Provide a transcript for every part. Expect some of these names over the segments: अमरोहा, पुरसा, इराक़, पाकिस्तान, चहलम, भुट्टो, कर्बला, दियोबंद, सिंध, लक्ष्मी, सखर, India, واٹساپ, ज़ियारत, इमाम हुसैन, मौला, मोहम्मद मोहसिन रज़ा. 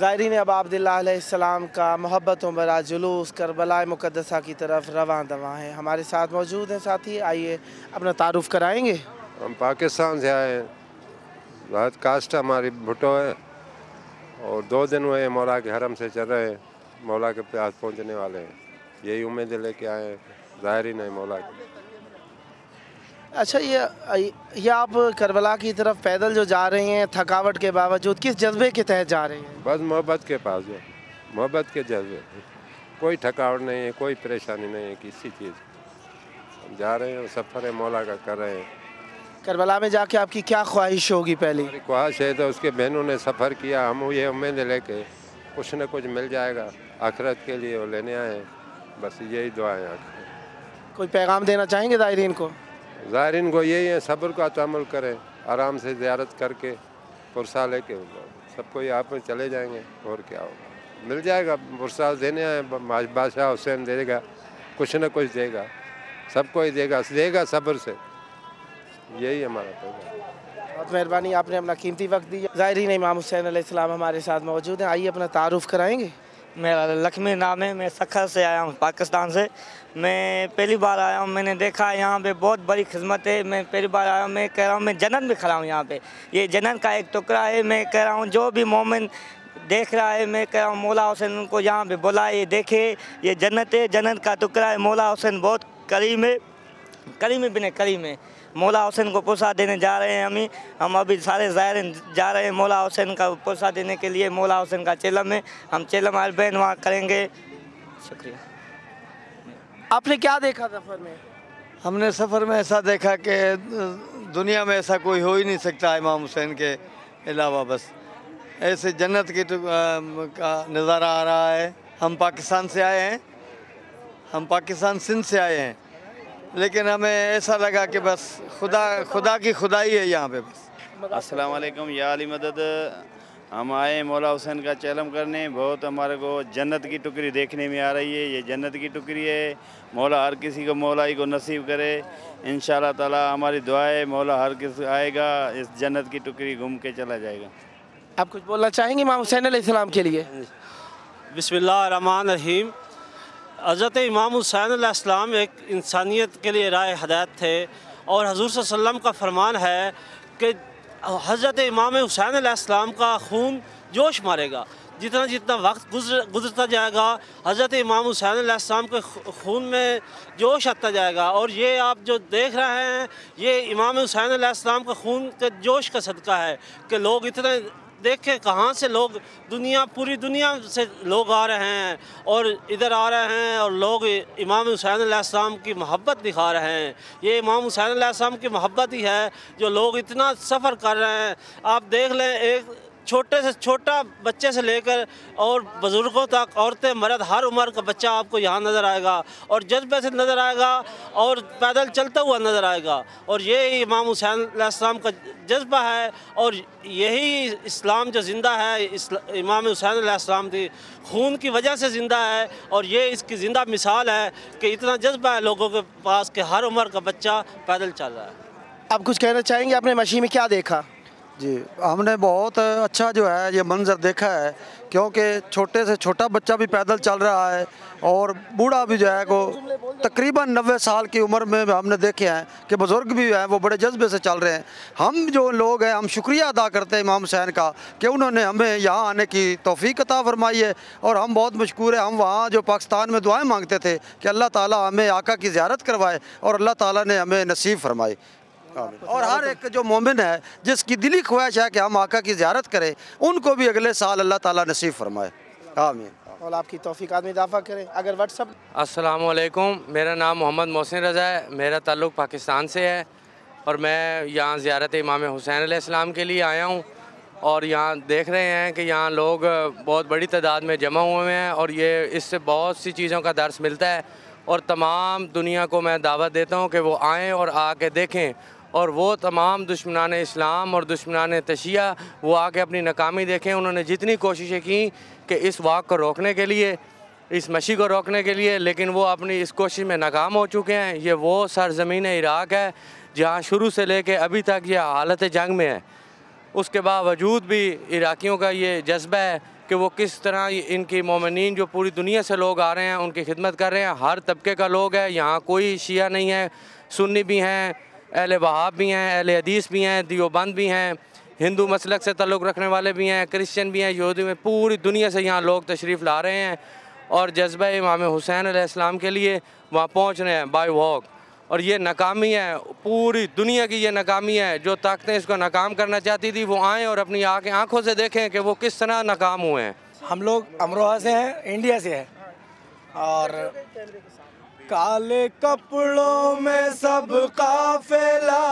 ज़ाहिरीन अब्दुल्लाह अलैहिस्सलाम का मोहब्बतों भरा जुलूस कर्बला मुक़द्दसा की तरफ रवां दवां है। हमारे साथ मौजूद हैं साथी, आइए अपना तारुफ़ कराएँगे। हम पाकिस्तान से आए हैं, कास्ट हमारी भुट्टो है और 2 दिन हुए मौला के हरम से चल रहे हैं, मौला के पास पहुँचने वाले हैं, यही उम्मीद लेके आए हैं ज़ाहिरीन मौला की। अच्छा, ये आप कर्बला की तरफ पैदल जो जा रहे हैं थकावट के बावजूद, किस जज्बे के तहत जा रहे हैं? बस मोहब्बत के पास है, मोहब्बत के जज्बे, कोई थकावट नहीं है, कोई परेशानी नहीं है किसी चीज़। हम जा रहे हैं, सफ़र है मौला का कर रहे हैं। कर्बला में जाके आपकी क्या ख्वाहिश होगी? पहली ख्वाहिश है तो उसके बहनों ने सफ़र किया, हम ये उम्मीद लेके कुछ न कुछ मिल जाएगा आखिरत के लिए, वो लेने आए, बस यही दुआएँ। कोई पैगाम देना चाहेंगे ज़ाहिरीन को? ज़ाहिरीन को यही है, सब्र का तअम्मुल करें, आराम से ज़ियारत करके पुरसा लेके सबको आप में चले जाएंगे, और क्या होगा, मिल जाएगा। पुरसा देने आए, बादशाह हुसैन देगा, कुछ न कुछ देगा, सबको ही देगा, देगा सब्र से, यही हमारा पैगाम। बहुत मेहरबानी, आपने अपना कीमती वक्त दिया। ज़ाहिरीन इमाम हुसैन अलैहिस्सलाम हमारे साथ मौजूद हैं, आइए अपना तारुफ़ कराएँगे। मेरा लक्ष्मी नाम है, मैं सखर से आया हूँ, पाकिस्तान से। मैं पहली बार आया हूँ, मैंने देखा यहाँ पे बहुत बड़ी खिदमत है। मैं पहली बार आया हूँ, मैं कह रहा हूँ मैं जन्नत में खड़ा हूँ यहाँ पे, ये जन्नत का एक टुकड़ा है। मैं कह रहा हूँ जो भी मोमिन देख रहा है, मैं कह रहा हूँ मौला हुसैन उनको यहाँ पे बुलाए, देखे ये जन्नत है, जन्नत का टुकड़ा है। मौला हुसैन बहुत करीम है, करीम बिन करीम है। मौला हुसैन को पुरसा देने जा रहे हैं हमें, हम अभी सारे ज़ायरीन जा रहे हैं मौला हुसैन का पुरसा देने के लिए। मौला हुसैन का चेलम है, हम चेलम आलबैन वहाँ करेंगे। शुक्रिया। आपने क्या देखा सफ़र में? हमने सफ़र में ऐसा देखा कि दुनिया में ऐसा कोई हो ही नहीं सकता इमाम हुसैन के अलावा, बस ऐसे जन्नत की का नज़ारा आ रहा है। हम पाकिस्तान से आए हैं, हम पाकिस्तान सिंध से आए हैं, लेकिन हमें ऐसा लगा कि बस खुदा की खुदाई है यहाँ पे। बस अस्सलाम वालेकुम या अली मदद। हम आए मौला हुसैन का चहलम करने, बहुत हमारे को जन्नत की टुकड़ी देखने में आ रही है, ये जन्नत की टुकड़ी है। मौला हर किसी को मौलाई को नसीब करे इंशाल्लाह ताला, हमारी दुआ है मौला हर किसी आएगा, इस जन्नत की टुकड़ी घूम के चला जाएगा। आप कुछ बोलना चाहेंगे इमाम हुसैन अलैहिस्सलाम के लिए? बिस्मिल्लाह रहमान रहीम। हज़रत इमाम हुसैन अलैहिस्सलाम एक इंसानियत के लिए राह हदायत थे, और हजूर सल्लल्लाहु अलैहि वसल्लम का फ़रमान है कि हज़रत इमाम हुसैन अलैहिस्सलाम का खून जोश मारेगा। जितना जितना वक्त गुजरता जाएगा हज़रत इमाम हुसैन अलैहिस्सलाम के खून में जोश आता जाएगा, और ये आप जो देख रहे हैं ये इमाम हुसैन अलैहिस्सलाम का खून के जोश का सदका है कि लोग इतने देखें, कहाँ से लोग, दुनिया पूरी दुनिया से लोग आ रहे हैं और इधर आ रहे हैं, और लोग इमाम हुसैन अलैहिस्सलाम की मोहब्बत दिखा रहे हैं। ये इमाम हुसैन अलैहिस्सलाम की मोहब्बत ही है जो लोग इतना सफ़र कर रहे हैं। आप देख लें, एक छोटे से छोटा बच्चे से लेकर और बुज़ुर्गों तक, औरतें मर्द, हर उम्र का बच्चा आपको यहाँ नज़र आएगा, और जज्बे से नज़र आएगा, और पैदल चलता हुआ नज़र आएगा। और यही इमाम हुसैन अलैहिस्सलाम का जज्बा है, और यही इस्लाम जो ज़िंदा है, इमाम हुसैन अलैहिस्सलाम की खून की वजह से ज़िंदा है, और ये इसकी ज़िंदा मिसाल है कि इतना जज्बा है लोगों के पास कि हर उम्र का बच्चा पैदल चल रहा है। आप कुछ कहना चाहेंगे, आपने मशी में क्या देखा? जी, हमने बहुत अच्छा जो है ये मंज़र देखा है, क्योंकि छोटे से छोटा बच्चा भी पैदल चल रहा है, और बूढ़ा भी जो है को तकरीबन 90 साल की उम्र में हमने देखे हैं कि बुज़ुर्ग भी हैं वो बड़े जज्बे से चल रहे हैं। हम जो लोग हैं हम शुक्रिया अदा करते हैं इमाम हुसैन का कि उन्होंने हमें यहाँ आने की तौफीक अता फरमाई है, और हम बहुत मशकूर हैं। हम वहाँ जो पाकिस्तान में दुआएँ मांगते थे कि अल्लाह ताला हमें आका की ज़ियारत करवाए, और अल्लाह ताला ने हमें नसीब फरमाई। और हर एक जो मोमिन है जिसकी दिली ख्वाहिश है कि हम आका की ज़ियारत करें, उनको भी अगले साल अल्लाह ताला नसीब फरमाए, आमीन, और आपकी तौफीकात में इजाफा करें। अगर व्हाट्सअप। अस्सलाम वालेकुम, मेरा नाम मोहम्मद मोहसिन रज़ा है, मेरा ताल्लुक़ पाकिस्तान से है, और मैं यहाँ ज़ियारत इमाम हुसैन अलैहिस्सलाम के लिए आया हूँ, और यहाँ देख रहे हैं कि यहाँ लोग बहुत बड़ी तादाद में जमा हुए हैं, और ये इससे बहुत सी चीज़ों का दर्स मिलता है, और तमाम दुनिया को मैं दावत देता हूँ कि वो आएँ और आके देखें, और वो तमाम दुश्मनान इस्लाम और दुश्मनान तशिया वो आके अपनी नाकामी देखें। उन्होंने जितनी कोशिशें की कि इस वाक़ को रोकने के लिए, इस मशी को रोकने के लिए, लेकिन वो अपनी इस कोशिश में नाकाम हो चुके हैं। ये वो सरज़मीन इराक़ है जहाँ शुरू से लेके अभी तक ये हालत जंग में है, उसके बावजूद भी इराक़ियों का ये जज्बा है कि वो किस तरह इनकी मोमिनीन जो पूरी दुनिया से लोग आ रहे हैं उनकी खिदमत कर रहे हैं। हर तबके का लोग है यहाँ, कोई शिया नहीं है, सुन्नी भी हैं, अहले वहाब भी हैं, अहले हदीस भी हैं, दियोबंद भी हैं, हिंदू मसलक से तल्लुक़ रखने वाले भी हैं, क्रिश्चियन भी हैं, यहूदी में पूरी दुनिया से यहाँ लोग तशरीफ़ ला रहे हैं और जज्बा इमाम हुसैन अलैहिस्सलाम के लिए वहाँ पहुँच रहे हैं बाय वॉक। और ये नाकामी है, पूरी दुनिया की ये नाकामी है। जो ताकतें इसको नाकाम करना चाहती थी वो आएँ और अपनी आँखों से देखें कि वो किस तरह नाकाम हुए हैं। हम लोग अमरोहा से हैं, इंडिया से हैं, और काले कपड़ों में सब काफिला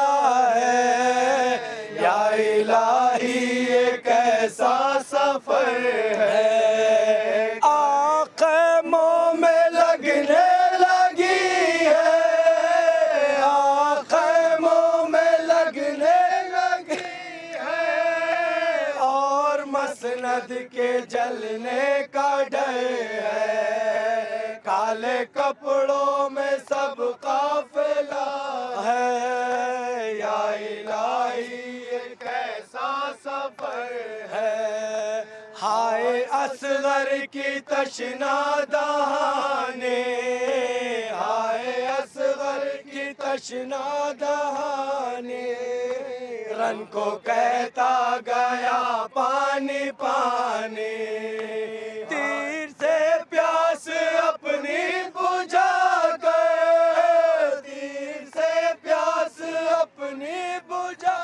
है, या इलाही ये कैसा सफर है, आक़मों में लगने लगी है, आक़मों में लगने लगी है, और मसनद के जलने का डर है, काले कपड़ों में सब काफिला है, या इलाही ये कैसा सफर है, हाय असगर की तशना दहाने, हाय असगर की तशना दहाने, रन को कहता गया पानी पानी, तीर से प्यास अपनी बुझा कर, तीर से प्यास अपनी बुझा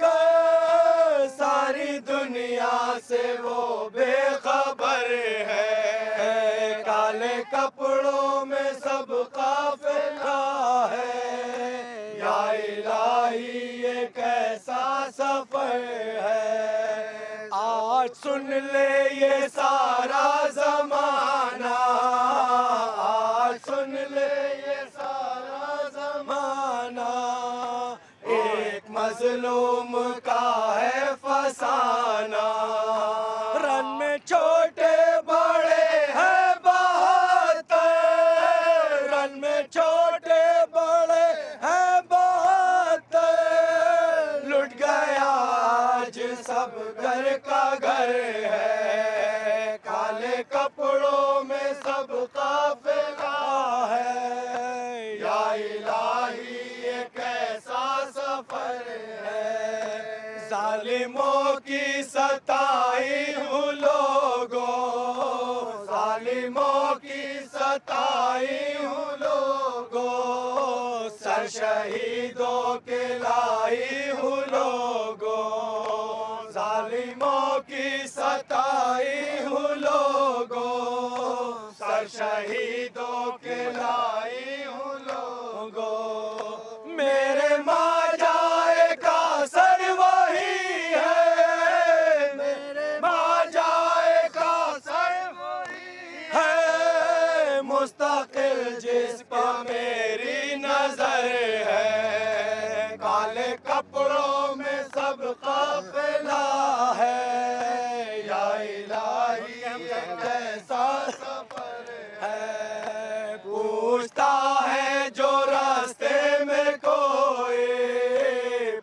कर, सारी दुनिया से वो बेखबर है, काले कपड़ों में सब काफिला है, या इलाही ये कैसा सफर है, आज सुन ले ये सारा जमाना, आज सुन ले ये सारा जमाना, एक मजलूम का है फसाना, रन में छोटे बड़े हैं बहादुर, रन में छोटे बड़े हैं बहादुर, लुट गया आज सब घर का घर है, कपड़ों में सब काफिला है, या इलाही ये कैसा सफर है, जालिमों की सताई हूँ लोगों, जालिमों की सताई हूँ लोगों, सर शहीदों के लाई हूँ लोगों, जालिमों की सताई हूँ शहीदों के लाई हूँ लोगों, मेरे माँ जाए का सर वही है, मेरे माँ जाए का सर वही है, मुस्तकिल जिस पर मेरी नजर है, काले कपड़ों में सब काफिला है, या इलाही ये कैसा पूछता है जो रास्ते में कोई,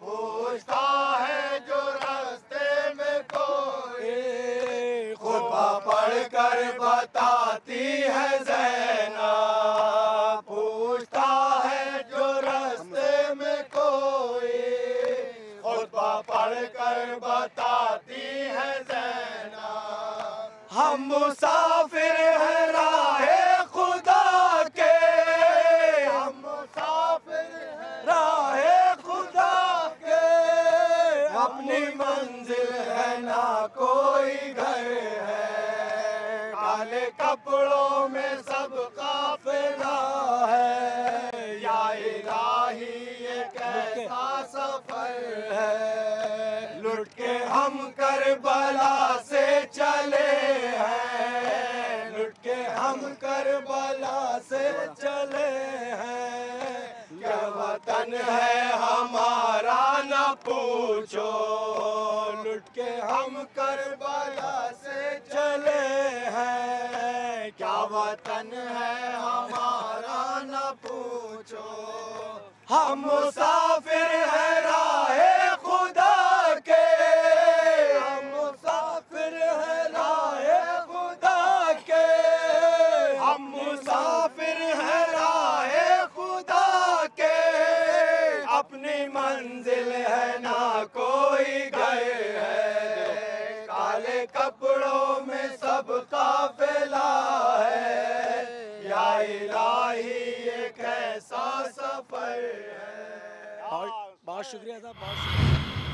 पूछता है जो रास्ते में कोई, खुतबा पढ़कर बताती है ज़ैना, पूछता है जो रास्ते में कोई, खुतबा पढ़कर बताती है ज़ैना, हम मुसाफिर हैं राहे खुदा के, हम मुसाफिर हैं राहे खुदा के, अपनी मंजिल है ना कोई घर है, काले कपड़ों में सब काफिला है, या इलाही ये कैसा सफर है, लुट के हम कर्बला से चले हैं, लुट के हम कर्बला से चले हैं, क्या वतन है हमारा न पूछो, लुट के हम कर्बला से चले हैं, क्या वतन है हमारा न पूछो, हम मुसाफिर हैं राहे खुदा के, हम मुसाफिर हैं राहे कपड़ों में सब काफिला है, या इलाही ये कैसा सफर है। बहुत शुक्रिया साहब, बहुत शुक्रिया।